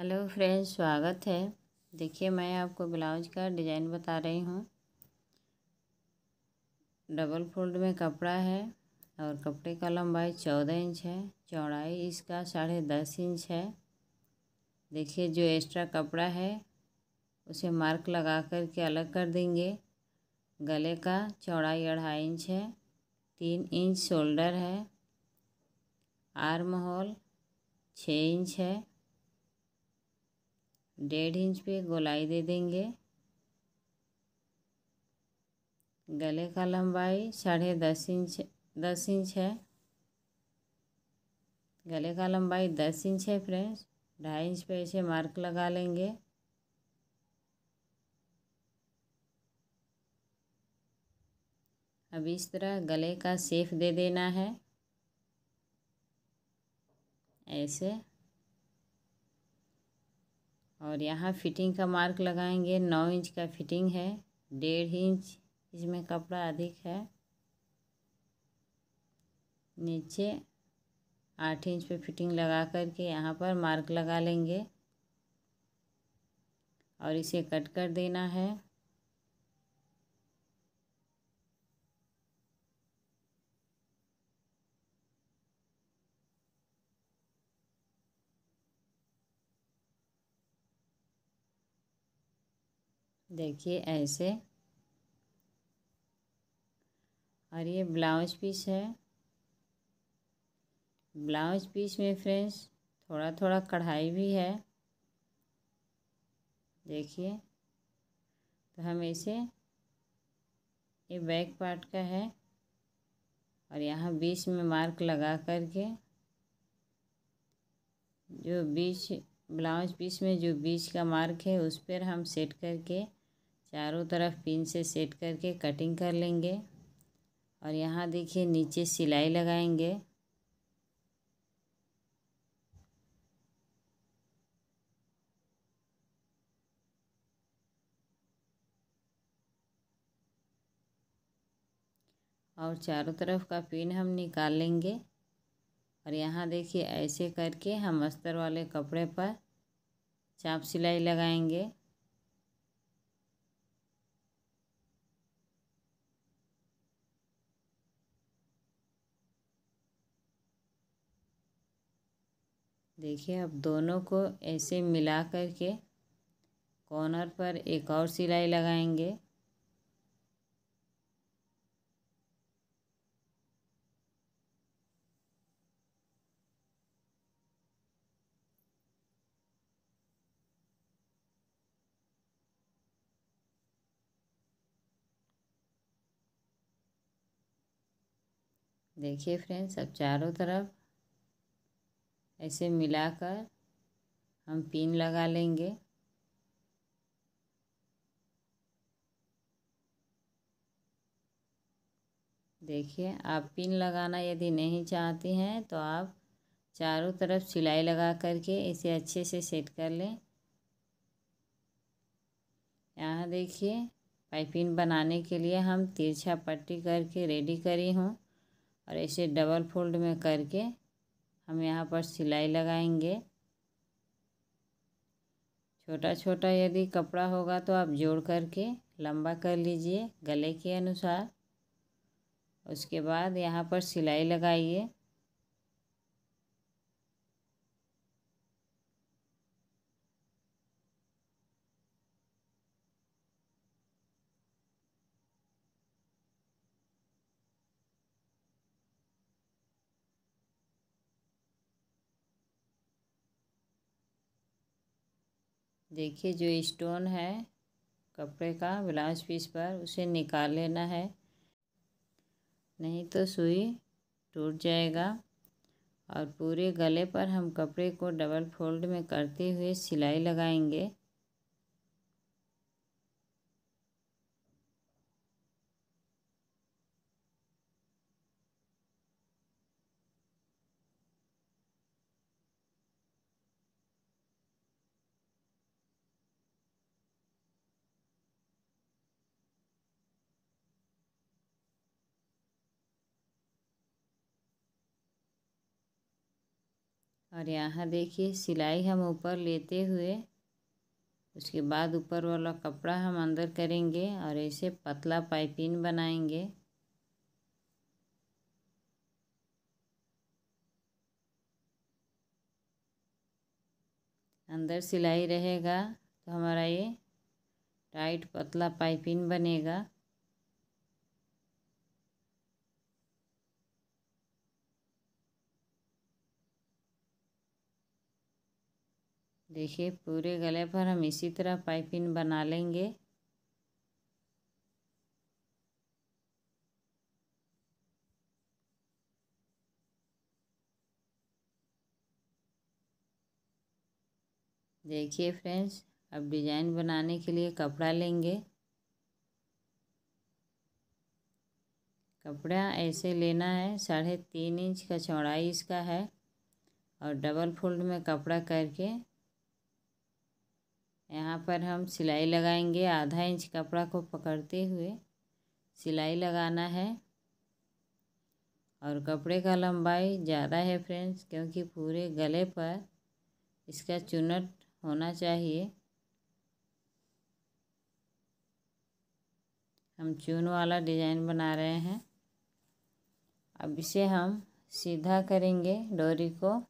Hello friends, स्वागत है। देखिए मैं आपको ब्लाउज का डिज़ाइन बता रही हूँ। डबल फोल्ड में कपड़ा है और कपड़े का लंबाई 14 इंच है, चौड़ाई इसका 10.5 इंच है। देखिए जो एक्स्ट्रा कपड़ा है उसे मार्क लगा कर के अलग कर देंगे। गले का चौड़ाई 2.5 इंच है, 3 इंच शोल्डर है, आर्म होल 6 इंच है, 1.5 इंच पे गोलाई दे देंगे। गले का लंबाई 10.5 इंच है। गले का लंबाई 10 इंच है फ्रेंड्स। 2.5 इंच पे ऐसे मार्क लगा लेंगे। अब इस तरह गले का शेप दे देना है ऐसे। और यहाँ फिटिंग का मार्क लगाएंगे। 9 इंच का फिटिंग है, 1.5 इंच इसमें कपड़ा अधिक है। नीचे 8 इंच पे फिटिंग लगा करके यहाँ पर मार्क लगा लेंगे और इसे कट कर देना है। देखिए ऐसे। और ये ब्लाउज पीस है। ब्लाउज पीस में फ्रेंड्स थोड़ा थोड़ा कढ़ाई भी है। देखिए तो हम इसे, ये बैक पार्ट का है और यहाँ बीच में मार्क लगा करके जो बीच ब्लाउज पीस में जो बीच का मार्क है उस पर हम सेट करके चारों तरफ पिन से सेट करके कटिंग कर लेंगे। और यहाँ देखिए नीचे सिलाई लगाएंगे। और चारों तरफ का पिन हम निकाल लेंगे। और यहाँ देखिए ऐसे करके हम अस्तर वाले कपड़े पर चाप सिलाई लगाएंगे। देखिए अब दोनों को ऐसे मिला करके कॉर्नर पर एक और सिलाई लगाएंगे। देखिए फ्रेंड्स अब चारों तरफ ऐसे मिलाकर हम पिन लगा लेंगे। देखिए आप पिन लगाना यदि नहीं चाहती हैं तो आप चारों तरफ सिलाई लगा करके इसे अच्छे से सेट कर लें। यहाँ देखिए पाइपिंग बनाने के लिए हम तिरछा पट्टी करके रेडी करी हूँ। और ऐसे डबल फोल्ड में करके हम यहाँ पर सिलाई लगाएंगे। छोटा छोटा यदि कपड़ा होगा तो आप जोड़ करके लंबा कर लीजिए गले के अनुसार। उसके बाद यहाँ पर सिलाई लगाइए। देखिए जो स्टोन है कपड़े का ब्लाउज पीस पर उसे निकाल लेना है, नहीं तो सुई टूट जाएगा। और पूरे गले पर हम कपड़े को डबल फोल्ड में करते हुए सिलाई लगाएंगे। और और यहाँ देखिए सिलाई हम ऊपर लेते हुए उसके बाद ऊपर वाला कपड़ा हम अंदर करेंगे और ऐसे पतला पाइपिंग बनाएंगे। अंदर सिलाई रहेगा तो हमारा ये टाइट पतला पाइपिंग बनेगा। देखिए पूरे गले पर हम इसी तरह पाइपिंग बना लेंगे। देखिए फ्रेंड्स, अब डिज़ाइन बनाने के लिए कपड़ा लेंगे। कपड़ा ऐसे लेना है, 3.5 इंच का चौड़ाई इसका है और डबल फोल्ड में कपड़ा करके यहाँ पर हम सिलाई लगाएंगे। आधा इंच कपड़ा को पकड़ते हुए सिलाई लगाना है और कपड़े का लंबाई ज़्यादा है फ्रेंड्स, क्योंकि पूरे गले पर इसका चुन्नट होना चाहिए। हम चून वाला डिज़ाइन बना रहे हैं। अब इसे हम सीधा करेंगे डोरी को।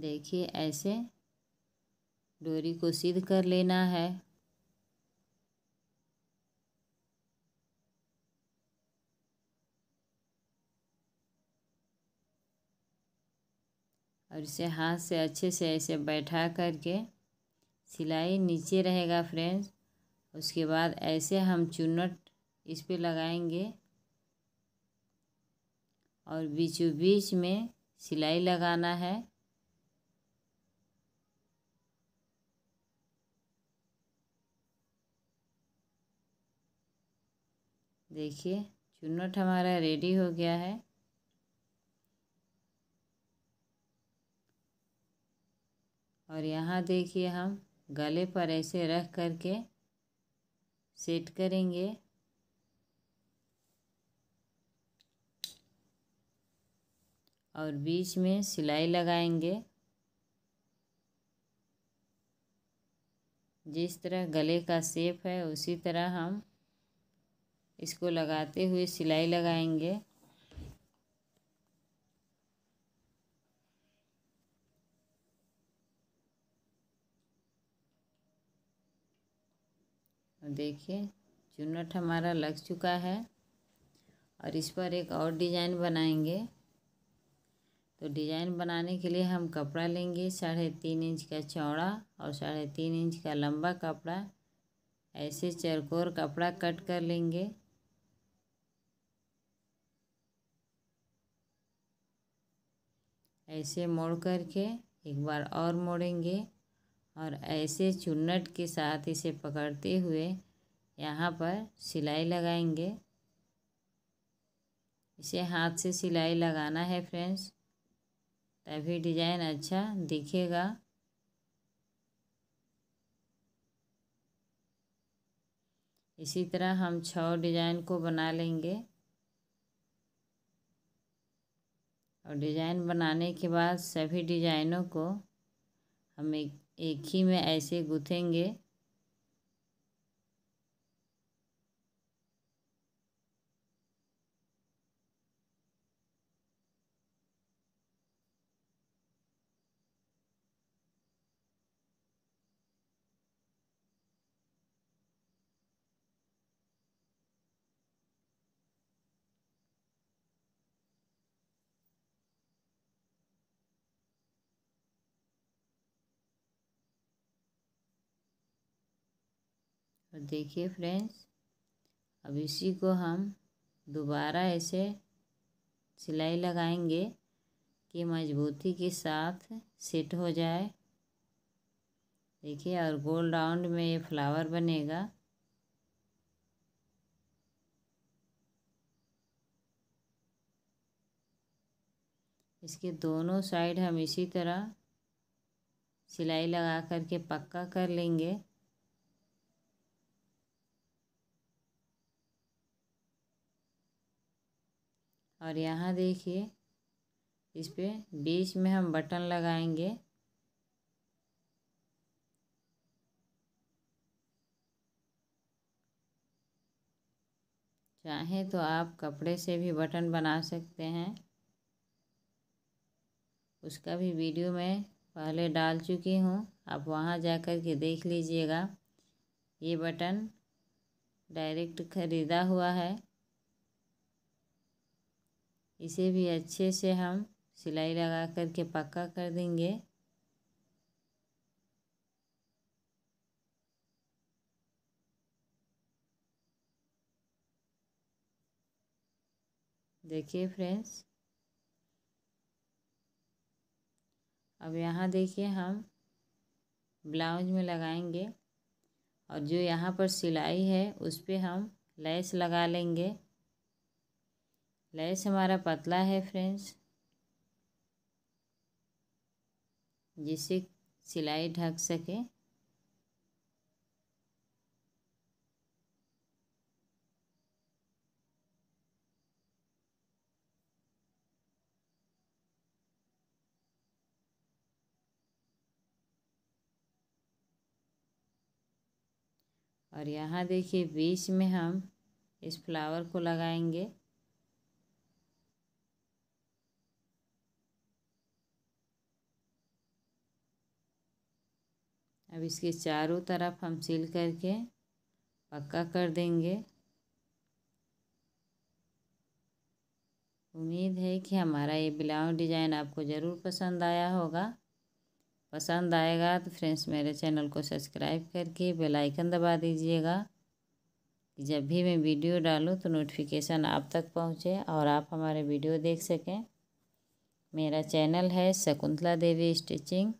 देखिए ऐसे डोरी को सीध कर लेना है। और इसे हाथ से अच्छे से ऐसे बैठा करके सिलाई नीचे रहेगा फ्रेंड्स। उसके बाद ऐसे हम चुन्नट इस पे लगाएंगे और बीचों बीच में सिलाई लगाना है। देखिए चुन्नट हमारा रेडी हो गया है। और यहाँ देखिए हम गले पर ऐसे रख करके सेट करेंगे। और बीच में सिलाई लगाएंगे। जिस तरह गले का शेप है उसी तरह हम इसको लगाते हुए सिलाई लगाएंगे। देखिए चुन्नट हमारा लग चुका है और इस पर एक और डिज़ाइन बनाएंगे। तो डिज़ाइन बनाने के लिए हम कपड़ा लेंगे 3.5 इंच का चौड़ा और 3.5 इंच का लंबा कपड़ा। ऐसे चौकोर कपड़ा कट कर लेंगे। ऐसे मोड़ करके एक बार और मोड़ेंगे और ऐसे चुन्नट के साथ इसे पकड़ते हुए यहाँ पर सिलाई लगाएंगे। इसे हाथ से सिलाई लगाना है फ्रेंड्स, तभी डिज़ाइन अच्छा दिखेगा। इसी तरह हम 6 डिज़ाइन को बना लेंगे। और डिज़ाइन बनाने के बाद सभी डिज़ाइनों को हम एक ही में ऐसे गूँथेंगे। और देखिए फ्रेंड्स, अब इसी को हम दोबारा ऐसे सिलाई लगाएंगे कि मजबूती के साथ सेट हो जाए। देखिए, और गोल राउंड में ये फ्लावर बनेगा। इसके दोनों साइड हम इसी तरह सिलाई लगा करके पक्का कर लेंगे। और यहाँ देखिए, इस पे बीच में हम बटन लगाएंगे। चाहें तो आप कपड़े से भी बटन बना सकते हैं, उसका भी वीडियो मैं पहले डाल चुकी हूँ, आप वहाँ जाकर के देख लीजिएगा। ये बटन डायरेक्ट ख़रीदा हुआ है, इसे भी अच्छे से हम सिलाई लगा करके पक्का कर देंगे। देखिए फ्रेंड्स, अब यहाँ देखिए हम ब्लाउज में लगाएंगे, और जो यहाँ पर सिलाई है उस पर हम लेस लगा लेंगे। लेस हमारा पतला है फ्रेंड्स, जिससे सिलाई ढक सके। और यहाँ देखिए, बीच में हम इस फ्लावर को लगाएंगे। अब इसके चारों तरफ हम सील करके पक्का कर देंगे। उम्मीद है कि हमारा ये ब्लाउज डिज़ाइन आपको ज़रूर पसंद आया होगा। पसंद आएगा तो फ्रेंड्स मेरे चैनल को सब्सक्राइब करके बेल आइकन दबा दीजिएगा, कि जब भी मैं वीडियो डालूं तो नोटिफिकेशन आप तक पहुंचे और आप हमारे वीडियो देख सकें। मेरा चैनल है शकुंतला देवी स्टिचिंग।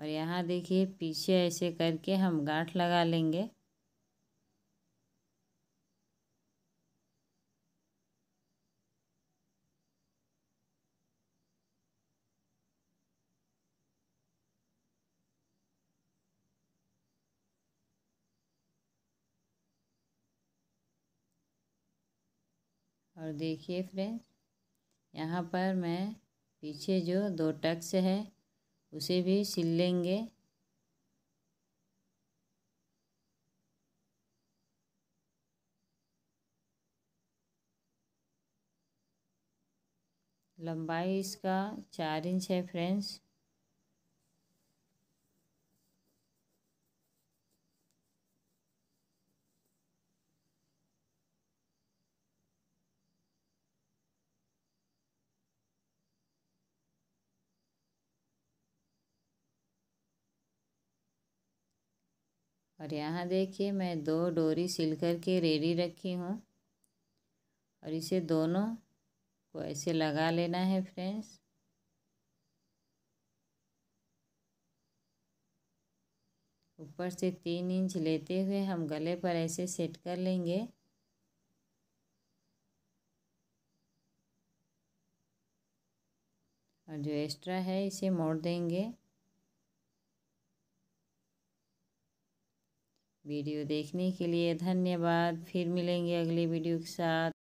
और यहाँ देखिए, पीछे ऐसे करके हम गांठ लगा लेंगे। और देखिए फ्रेंड्स, यहाँ पर मैं पीछे जो दो टक्स है उसे भी सिल लेंगे। लंबाई इसका 4 इंच है फ्रेंड्स। और यहाँ देखिए, मैं 2 डोरी सिल करके रेडी रखी हूँ, और इसे दोनों को ऐसे लगा लेना है फ्रेंड्स। ऊपर से 3 इंच लेते हुए हम गले पर ऐसे सेट कर लेंगे। और जो एक्स्ट्रा है इसे मोड़ देंगे। वीडियो देखने के लिए धन्यवाद। फिर मिलेंगे अगली वीडियो के साथ।